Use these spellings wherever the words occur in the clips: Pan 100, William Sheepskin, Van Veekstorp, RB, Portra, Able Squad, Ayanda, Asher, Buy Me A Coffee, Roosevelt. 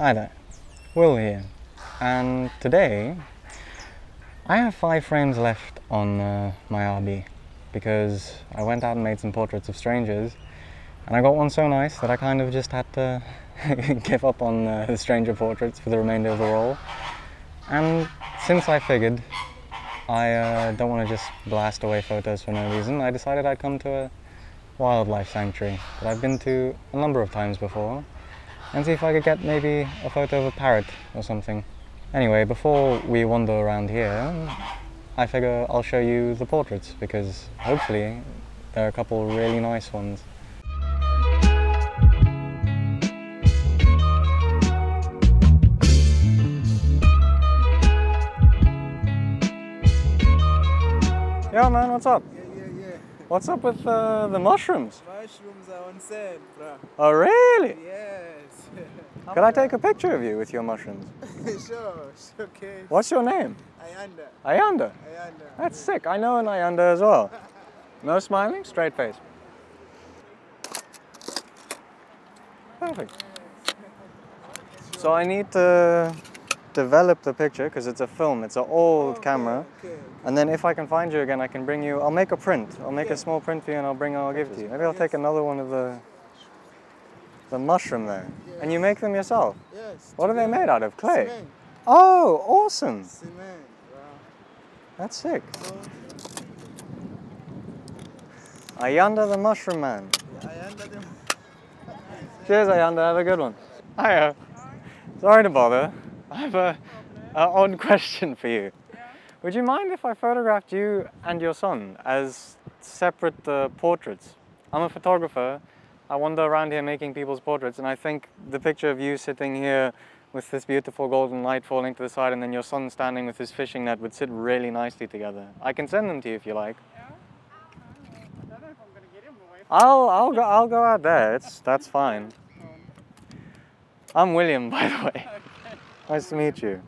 Hi there, Will here, and today I have 5 frames left on my RB because I went out and made some portraits of strangers and I got one so nice that I kind of just had to give up on the stranger portraits for the remainder of the roll. And since I figured I don't want to just blast away photos for no reason, I decided I'd come to a wildlife sanctuary that I've been to a number of times before and see if I could get maybe a photo of a parrot or something. Anyway, before we wander around here, I figure I'll show you the portraits because hopefully there are a couple really nice ones. Yo man, what's up? What's up with the mushrooms? Mushrooms are on sale, bruh. Oh, really? Yes. Could I take a picture of you with your mushrooms? Sure, it's okay. What's your name? Ayanda. Ayanda? Ayanda. That's sick. I know an Ayanda as well. No smiling, straight face. Perfect. So I need to develop the picture because it's a film, it's an old camera. Okay. And then if I can find you again, I can bring you, I'll make a print. I'll make a small print for you and I'll give it to you. Maybe I'll take another one of the mushroom there. Yes. And you make them yourself? Yes. What are they made out of? Clay? Cement. Oh, awesome. Cement. Wow. That's sick. Ayanda the Mushroom Man. Ayanda the... Cheers Ayanda, have a good one. Hiya. Sorry to bother. I have an odd question for you. Yeah. Would you mind if I photographed you and your son as separate portraits? I'm a photographer. I wander around here making people's portraits and I think the picture of you sitting here with this beautiful golden light falling to the side and then your son standing with his fishing net would sit really nicely together. I can send them to you if you like. Yeah. I don't know if I'm gonna get him away from I'll go out there. That's fine. I'm William, by the way. Nice to meet you.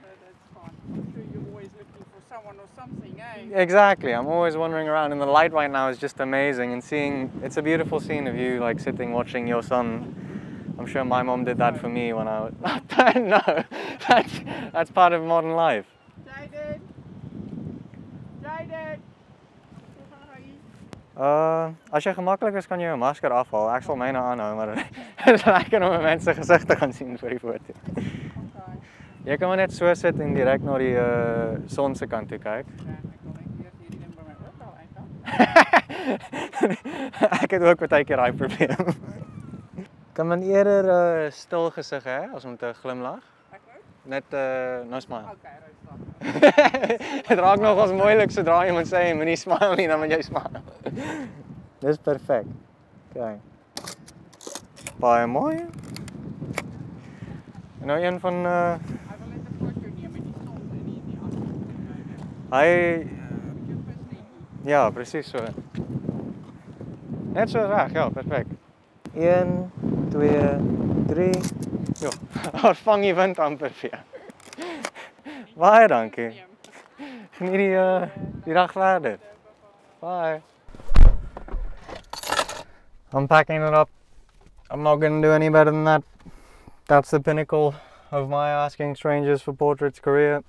That's fine. I'm sure you're always looking for someone or something, eh? Exactly. I'm always wandering around and the light right now is just amazing and seeing, it's a beautiful scene of you like sitting watching your son. I'm sure my mom did that for me when I was... No, that's part of modern life. Jaden! Jaden! As je gemakkelijk is, kan je masker afhalen. Axel zal mij nou aanhouden, maar het lijken om mensen gezicht te gaan zien voor die foto. Jy kan maar net so sit en direct na die son se kant toe kyk. Ek het ook partykeer daai probleem. Kan men eerder stil gesig hê as om te glimlag? Ek ook. Net no smile. Okay, right. Dit raak nogals moeilik sodra iemand sê jy moet nie smile nie, dan moet jy smile. Dis perfek. Okay. Baie mooi. En nou een van ja, precies zo. Net zo graag, ja, perfect. 1, 2, 3. Jo, daar vang die wind amper weer. Baie dankie. Geniet die dag verder. Bye. I'm packing it up. I'm not gonna do any better than that. That's the pinnacle of my asking strangers for portraits career.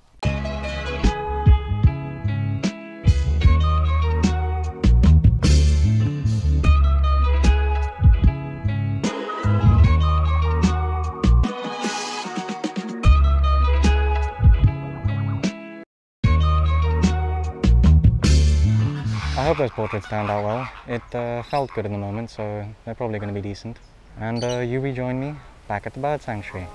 I hope those portraits turned out well. It felt good in the moment, so they're probably going to be decent. And you rejoin me back at the bird sanctuary.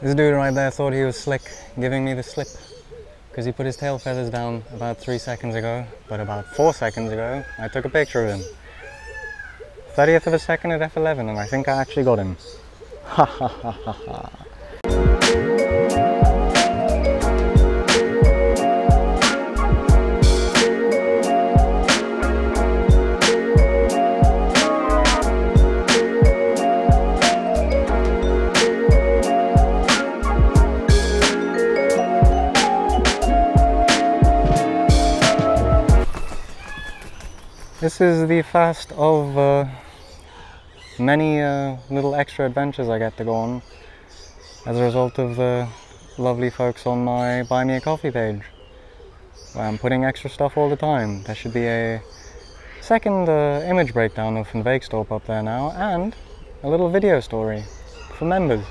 This dude right there thought he was slick, giving me the slip, because he put his tail feathers down about 3 seconds ago, but about 4 seconds ago, I took a picture of him. 30th of a second at f11, and I think I actually got him. Ha ha ha ha ha. This is the first of many little extra adventures I get to go on as a result of the lovely folks on my Buy Me A Coffee page, where I'm putting extra stuff all the time. There should be a second image breakdown of Van Veekstorp up there now, and a little video story for members.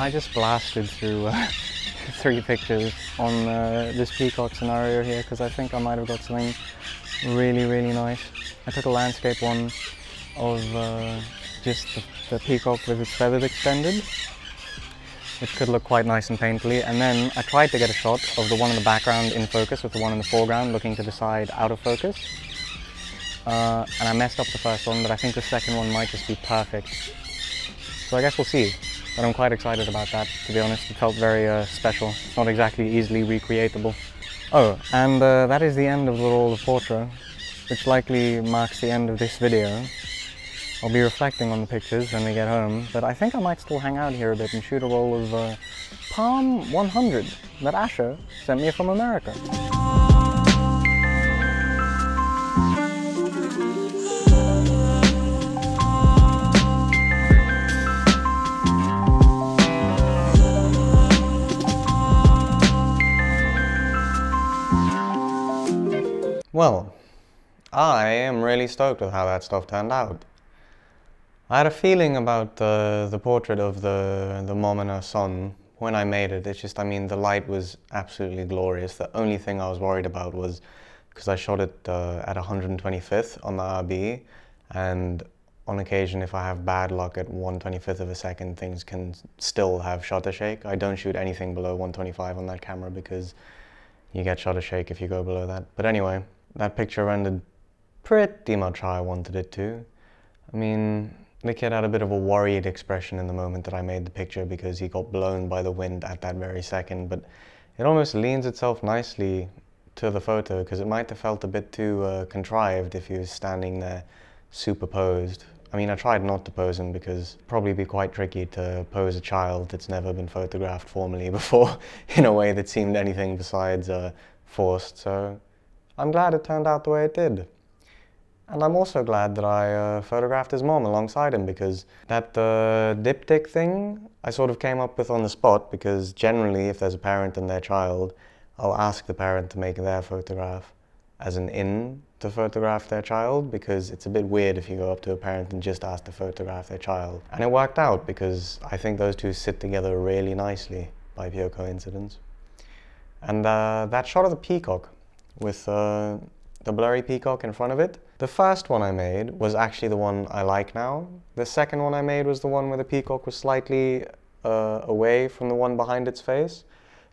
I just blasted through 3 pictures on this peacock scenario here because I think I might have got something really, really nice. I took a landscape one of just the peacock with its feathers extended, which could look quite nice and painterly. And then I tried to get a shot of the one in the background in focus with the one in the foreground looking to the side out of focus. And I messed up the first one, but I think the second one might just be perfect. So I guess we'll see. But I'm quite excited about that, to be honest. It felt very special. It's not exactly easily recreatable. Oh, and that is the end of the roll of Portra, which likely marks the end of this video. I'll be reflecting on the pictures when we get home, but I think I might still hang out here a bit and shoot a roll of Pan 100 that Asher sent me from America. Well, I am really stoked with how that stuff turned out. I had a feeling about the portrait of the mom and her son when I made it. It's just, I mean, the light was absolutely glorious. The only thing I was worried about was, because I shot it at 125th on the RB, and on occasion if I have bad luck at 125th of a second, things can still have shutter shake. I don't shoot anything below 125 on that camera because you get shutter shake if you go below that. But anyway, that picture rendered pretty much how I wanted it to. I mean, the kid had a bit of a worried expression in the moment that I made the picture because he got blown by the wind at that very second, but it almost leans itself nicely to the photo because it might have felt a bit too contrived if he was standing there superposed. I mean, I tried not to pose him because it'd probably be quite tricky to pose a child that's never been photographed formally before in a way that seemed anything besides forced, so I'm glad it turned out the way it did. And I'm also glad that I photographed his mom alongside him, because that diptych thing I sort of came up with on the spot, because generally if there's a parent and their child, I'll ask the parent to make their photograph as an in to photograph their child, because it's a bit weird if you go up to a parent and just ask to photograph their child. And it worked out because I think those two sit together really nicely by pure coincidence. And that shot of the peacock with the blurry peacock in front of it, the first one I made was actually the one I like now. The second one I made was the one where the peacock was slightly away from the one behind its face.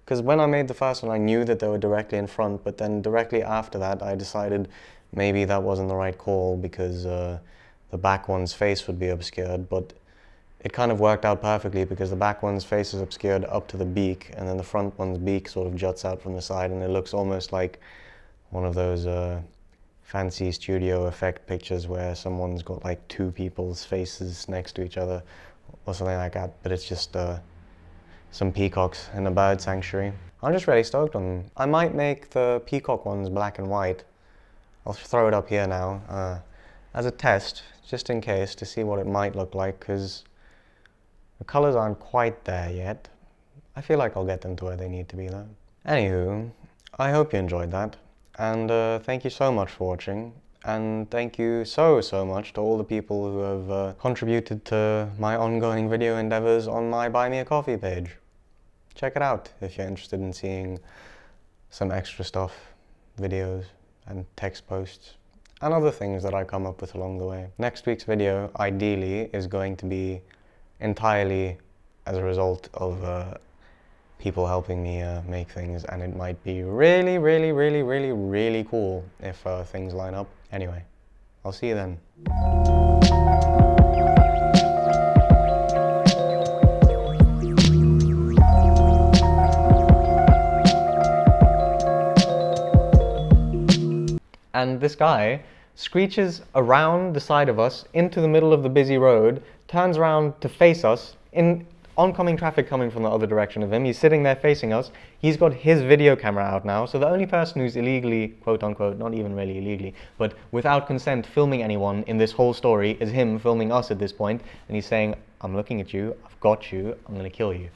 Because when I made the first one, I knew that they were directly in front, but then directly after that, I decided maybe that wasn't the right call because the back one's face would be obscured, but it kind of worked out perfectly because the back one's face is obscured up to the beak, and then the front one's beak sort of juts out from the side, and it looks almost like one of those fancy studio effect pictures where someone's got like 2 people's faces next to each other or something like that, but it's just some peacocks in a bird sanctuary. I'm just really stoked on them. I might make the peacock ones black and white. I'll throw it up here now as a test, just in case, to see what it might look like, because the colors aren't quite there yet. I feel like I'll get them to where they need to be though. Anywho, I hope you enjoyed that, and thank you so much for watching, and thank you so much to all the people who have contributed to my ongoing video endeavors on my Buy Me A Coffee page. Check it out if you're interested in seeing some extra stuff, videos and text posts and other things that I come up with along the way. Next week's video, ideally, is going to be entirely as a result of people helping me make things, and it might be really, really, really, really, really cool if things line up. Anyway. I'll see you then. And this guy screeches around the side of us into the middle of the busy road, turns around to face us in oncoming traffic coming from the other direction of him. He's sitting there facing us. He's got his video camera out now. So the only person who's illegally, quote unquote, not even really illegally, but without consent filming anyone in this whole story is him filming us at this point. And he's saying, "I'm looking at you. I've got you. I'm going to kill you."